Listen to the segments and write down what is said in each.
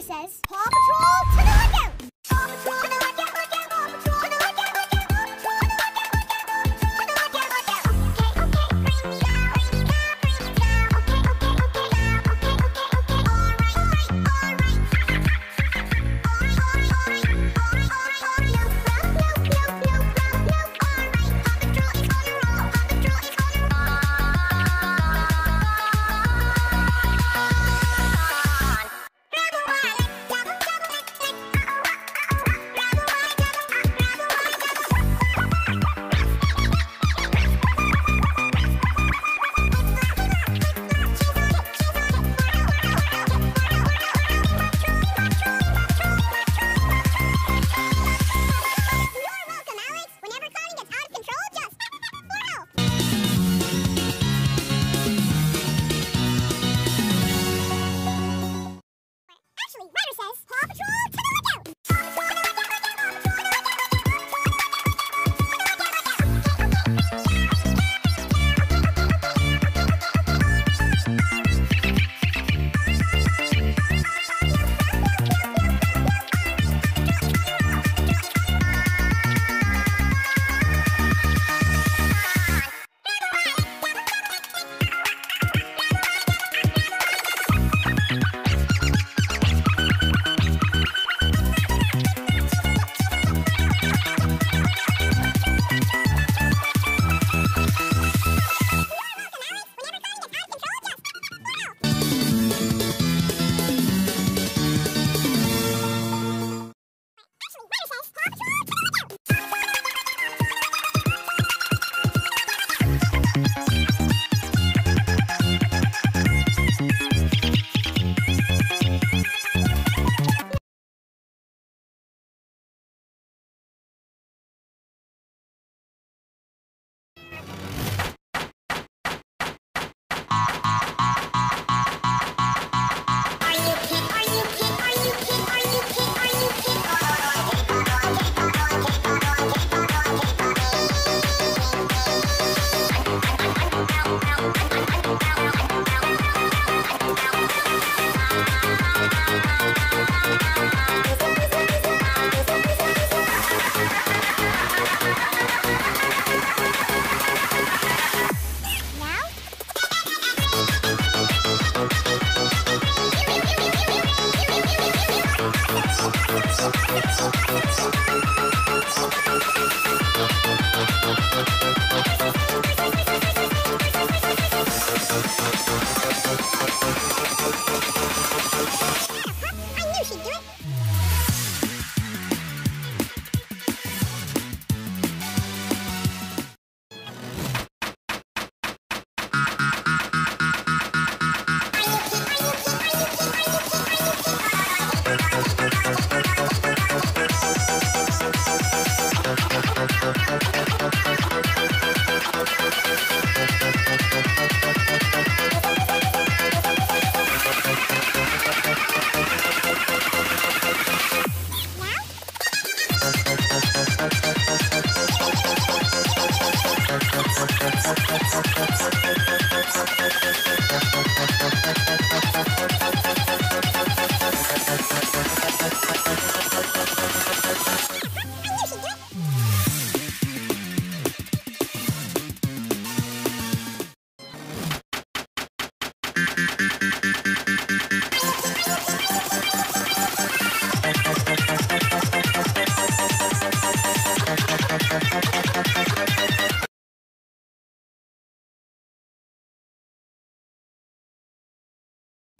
paper says, Paw Patrol to the lookout! Paw Patrol to the lookout, lookout! Paw Patrol to the lookout, lookout! Paw Patrol to the lookout, lookout! Paw Patrol to the lookout, lookout!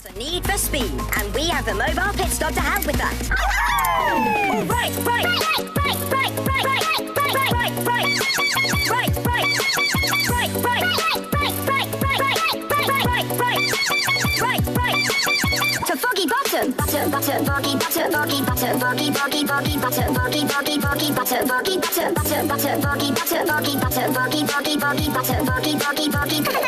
Okay, a need for speed, and we have the mobile pit stop to help with that. All right, right. To foggy bottom, foggy bottom, foggy bottom, foggy bottom, foggy bottom, foggy bottom, foggy bottom, foggy bottom, foggy bottom.